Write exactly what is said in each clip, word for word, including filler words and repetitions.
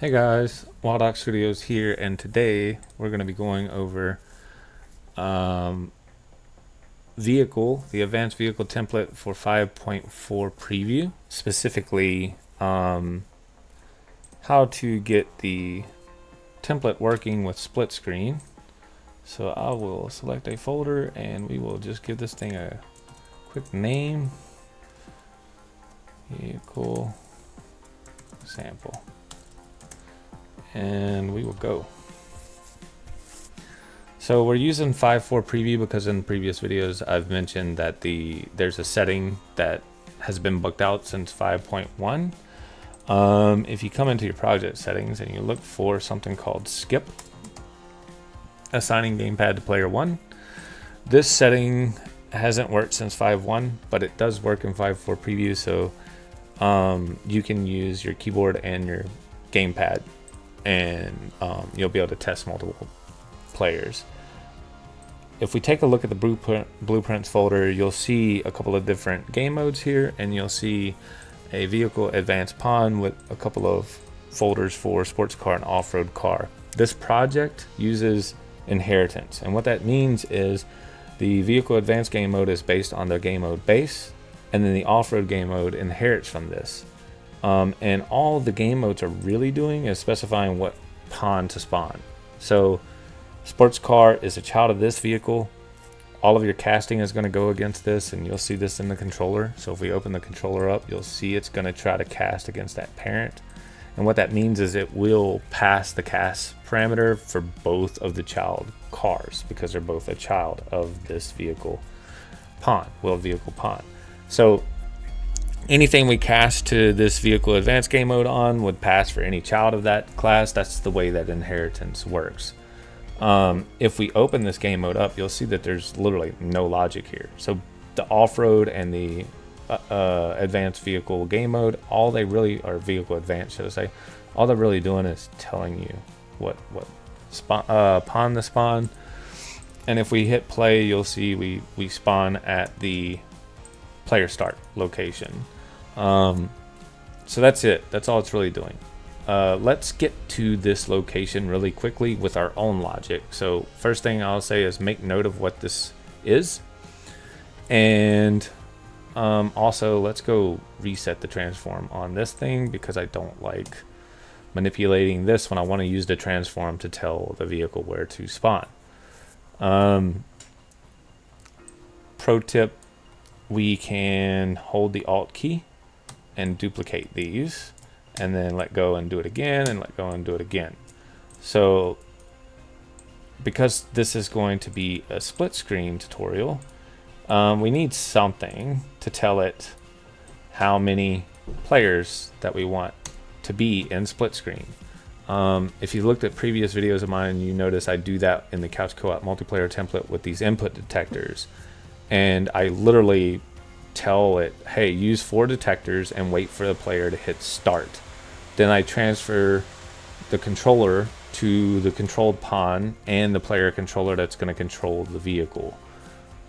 Hey guys, Wild Ox Studios here, and today we're going to be going over um, Vehicle, the Advanced Vehicle Template for five point four Preview, specifically um, how to get the template working with split screen. So I will select a folder and we will just give this thing a quick name, Vehicle Sample. And we will go. So we're using five point four Preview because in previous videos I've mentioned that the there's a setting that has been booked out since five point one. Um, if you come into your project settings and you look for something called skip, assigning gamepad to player one, this setting hasn't worked since five point one, but it does work in five point four Preview, so um, you can use your keyboard and your gamepad, and um, you'll be able to test multiple players. If we take a look at the blueprint, blueprints folder, you'll see a couple of different game modes here, and you'll see a vehicle advanced pawn with a couple of folders for sports car and off-road car. This project uses inheritance, and what that means is the vehicle advanced game mode is based on the game mode base, and then the off-road game mode inherits from this. Um, and all the game modes are really doing is specifying what pawn to spawn. So sports car is a child of this vehicle. All of your casting is going to go against this, and you'll see this in the controller. So if we open the controller up, you'll see it's going to try to cast against that parent. And what that means is it will pass the cast parameter for both of the child cars because they're both a child of this vehicle pawn, well, vehicle pawn. So anything we cast to this vehicle advanced game mode on would pass for any child of that class. That's the way that inheritance works. Um, if we open this game mode up, you'll see that there's literally no logic here. So the off-road and the uh, uh, advanced vehicle game mode, all they really are vehicle advanced, should I say, all they're really doing is telling you what, what spawn, uh, pawn to spawn. And if we hit play, you'll see we, we spawn at the player start location. Um, so that's it. That's all it's really doing. Uh, let's get to this location really quickly with our own logic. So first thing I'll say is make note of what this is. And um, also let's go reset the transform on this thing because I don't like manipulating this when I want to use the transform to tell the vehicle where to spawn. Um, pro tip, we can hold the Alt key and duplicate these, and then let go and do it again, and let go and do it again. So because this is going to be a split screen tutorial, um, we need something to tell it how many players that we want to be in split screen. Um, if you looked at previous videos of mine, you notice I do that in the Couch Co-op multiplayer template with these input detectors. And I literally tell it, hey, use four detectors and wait for the player to hit start. Then I transfer the controller to the controlled pawn and the player controller that's going to control the vehicle.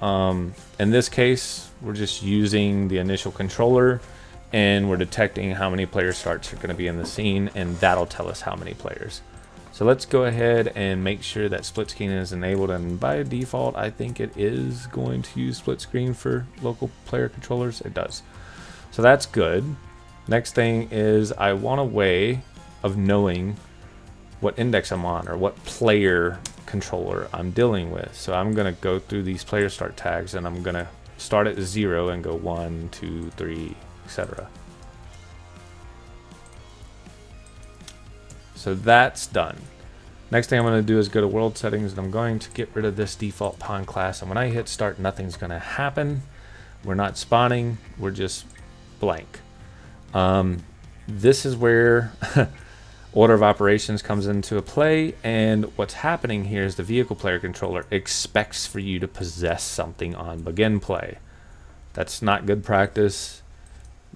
Um, in this case, we're just using the initial controller, and we're detecting how many player starts are going to be in the scene, and that'll tell us how many players. So let's go ahead and make sure that split screen is enabled, and by default, I think it is going to use split screen for local player controllers. It does. So that's good. Next thing is I want a way of knowing what index I'm on or what player controller I'm dealing with. So I'm going to go through these player start tags, and I'm going to start at zero and go one, two, three, et cetera. So that's done. Next thing I'm going to do is go to world settings, and I'm going to get rid of this default pawn class. And when I hit start, nothing's going to happen. We're not spawning. We're just blank. Um, this is where order of operations comes into play. And what's happening here is the vehicle player controller expects for you to possess something on begin play. That's not good practice.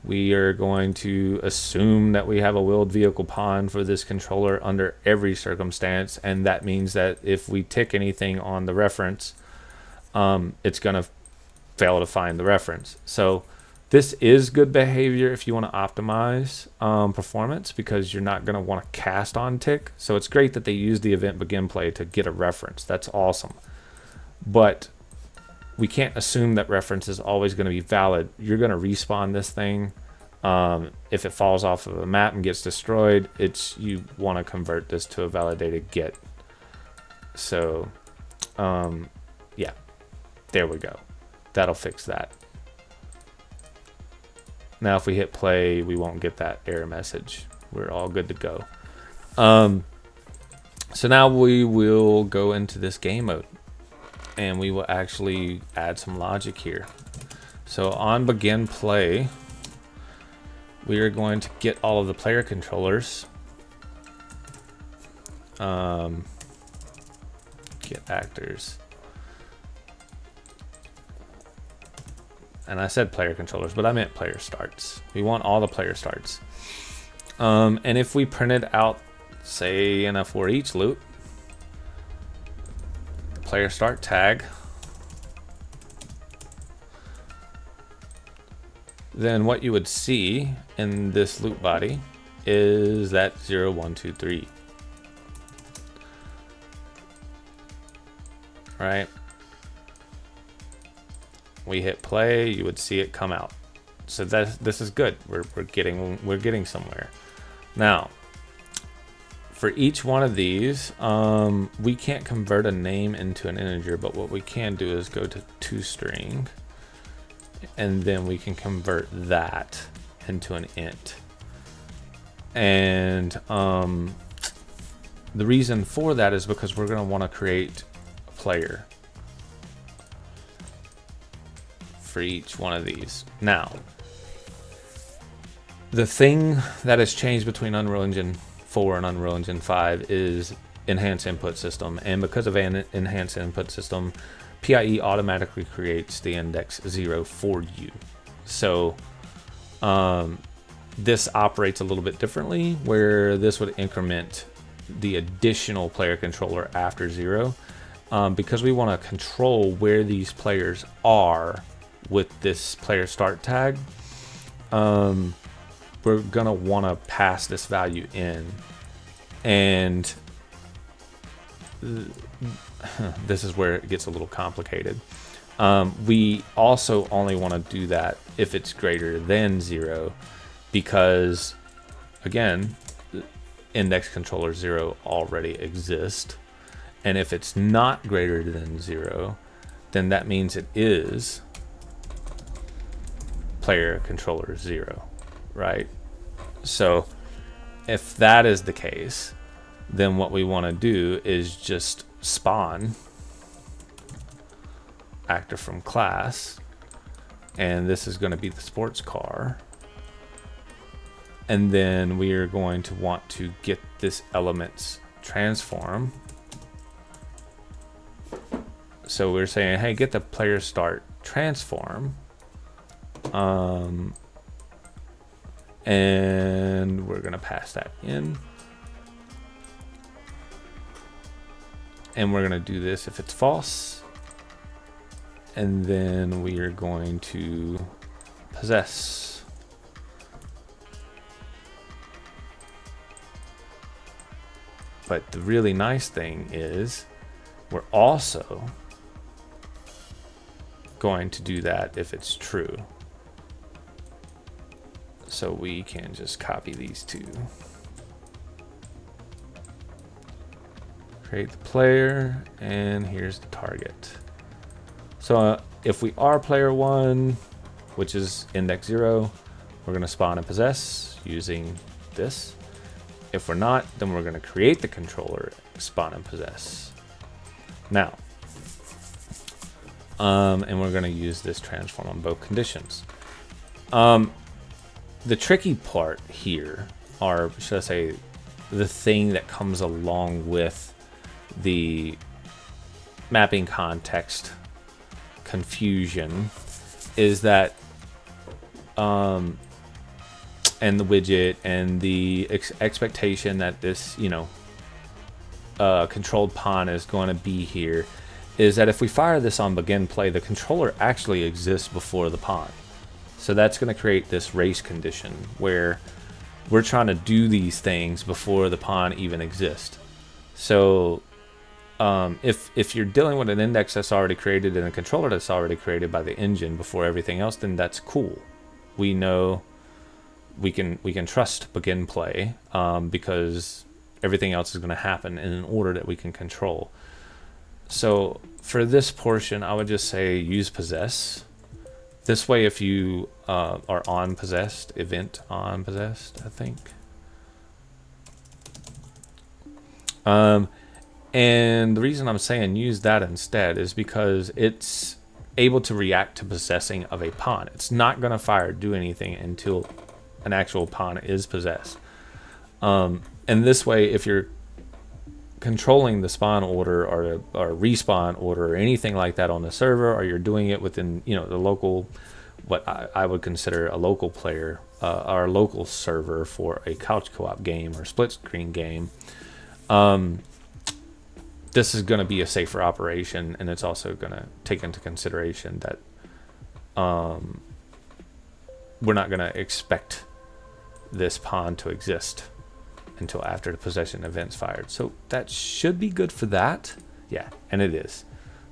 We are going to assume that we have a willed vehicle pawn for this controller under every circumstance, and that means that if we tick anything on the reference, um, it's going to fail to find the reference. So This is good behavior if you want to optimize um, performance, because you're not going to want to cast on tick. So it's great that they use the event begin play to get a reference. That's awesome. But we can't assume that reference is always going to be valid. You're going to respawn this thing. Um, if it falls off of a map and gets destroyed, it's you want to convert this to a validated get. So um, yeah, there we go. That'll fix that. Now, if we hit play, we won't get that error message. We're all good to go. Um, so now we will go into this game mode, and we will actually add some logic here. So on begin play, we are going to get all of the player controllers. Um, get actors. And I said player controllers, but I meant player starts. We want all the player starts. Um, and if we printed out, say, in a for each loop, player start tag, then what you would see in this loop body is that zero, one, two, three. Right? We hit play, you would see it come out. So that this is good. We're we're getting we're getting somewhere. Now, for each one of these, um, we can't convert a name into an integer, but what we can do is go to toString, and then we can convert that into an int. And um, the reason for that is because we're going to want to create a player for each one of these. Now, the thing that has changed between Unreal Engine four and Unreal Engine five is Enhanced Input System, and because of an Enhanced Input System, P I E automatically creates the index zero for you. So um, this operates a little bit differently, where this would increment the additional player controller after zero, um, because we want to control where these players are. With this player start tag, um, we're gonna wanna pass this value in. And th this is where it gets a little complicated. Um, we also only wanna do that if it's greater than zero, because again, index controller zero already exists. And if it's not greater than zero, then that means it is player controller zero, right? So if that is the case, then what we want to do is just spawn actor from class, and this is going to be the sports car, and then we are going to want to get this element's transform. So we're saying, hey, get the player start transform. Um, and we're going to pass that in, and we're going to do this if it's false, and then we are going to possess, but the really nice thing is we're also going to do that if it's true. So we can just copy these two. Create the player, and here's the target. So uh, if we are player one, which is index zero, we're gonna spawn and possess using this. If we're not, then we're gonna create the controller, spawn and possess. Now, um, and we're gonna use this transform on both conditions. Um, The tricky part here, or should I say, the thing that comes along with the mapping context confusion, is that, um, and the widget and the ex expectation that this, you know, uh, controlled pawn is going to be here, is that if we fire this on begin play, the controller actually exists before the pawn. So that's going to create this race condition where we're trying to do these things before the pawn even exists. So um, if, if you're dealing with an index that's already created and a controller that's already created by the engine before everything else, then that's cool. We know we can, we can trust begin play um, because everything else is going to happen in an order that we can control. So for this portion, I would just say use possess. This way, if you uh, are on possessed, event on possessed, I think. Um, and the reason I'm saying use that instead is because it's able to react to possessing of a pawn. It's not going to fire or do anything until an actual pawn is possessed. Um, and this way, if you're controlling the spawn order or, or respawn order or anything like that on the server, or you're doing it within, you know, the local, what I, I would consider a local player, uh, our local server for a couch co-op game or split screen game, um, this is going to be a safer operation, and it's also going to take into consideration that um, we're not going to expect this pawn to exist until after the possession event's fired. So that should be good for that. Yeah, and it is,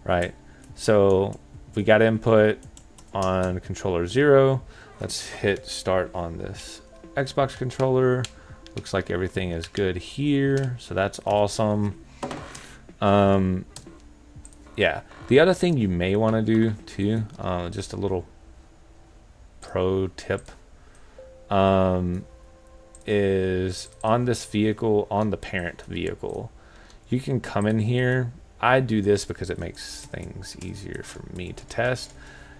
right? So we got input on controller zero. Let's hit start on this Xbox controller. Looks like everything is good here, so that's awesome. Um, yeah, the other thing you may wanna do too, uh, just a little pro tip, um, is on this vehicle, on the parent vehicle, you can come in here. I do this because it makes things easier for me to test.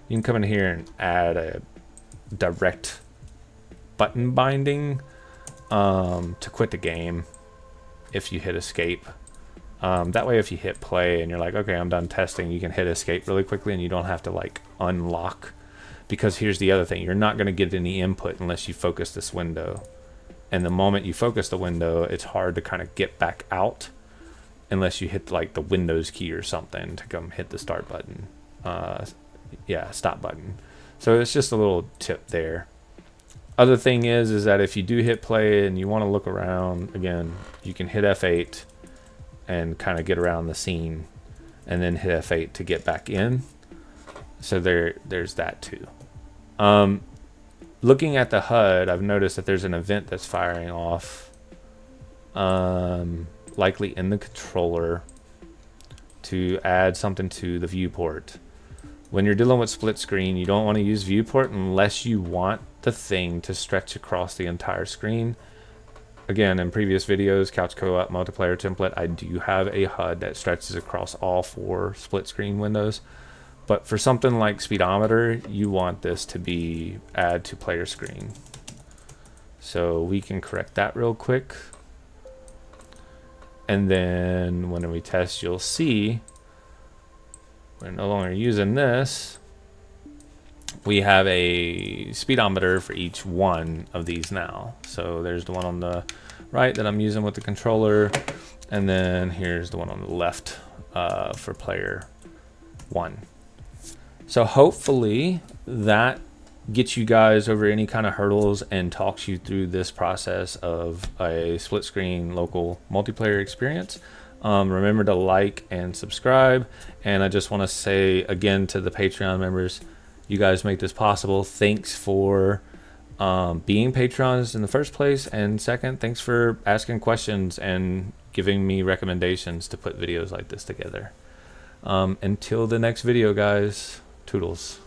You can come in here and add a direct button binding um, to quit the game if you hit escape. Um, that way, if you hit play and you're like, okay, I'm done testing, you can hit escape really quickly and you don't have to like unlock, because here's the other thing. You're not gonna get any input unless you focus this window. And the moment you focus the window, it's hard to kind of get back out unless you hit like the Windows key or something to come hit the start button. Uh, yeah, stop button. So it's just a little tip there. Other thing is, is that if you do hit play and you want to look around again, you can hit F eight and kind of get around the scene and then hit F eight to get back in. So there, there's that too. Um, Looking at the H U D, I've noticed that there's an event that's firing off, um, likely in the controller, to add something to the viewport. When you're dealing with split screen, you don't want to use viewport unless you want the thing to stretch across the entire screen. Again, in previous videos, Couch Co-op multiplayer template, I do have a H U D that stretches across all four split screen windows. But for something like speedometer, you want this to be add to player screen. So we can correct that real quick. And then when we test, you'll see we're no longer using this. We have a speedometer for each one of these now. So there's the one on the right that I'm using with the controller. And then here's the one on the left uh, for player one. So hopefully that gets you guys over any kind of hurdles and talks you through this process of a split screen local multiplayer experience. Um, remember to like and subscribe. And I just want to say again to the Patreon members, you guys make this possible. Thanks for um, being patrons in the first place. And second, thanks for asking questions and giving me recommendations to put videos like this together. Um, until the next video, guys. Toodles.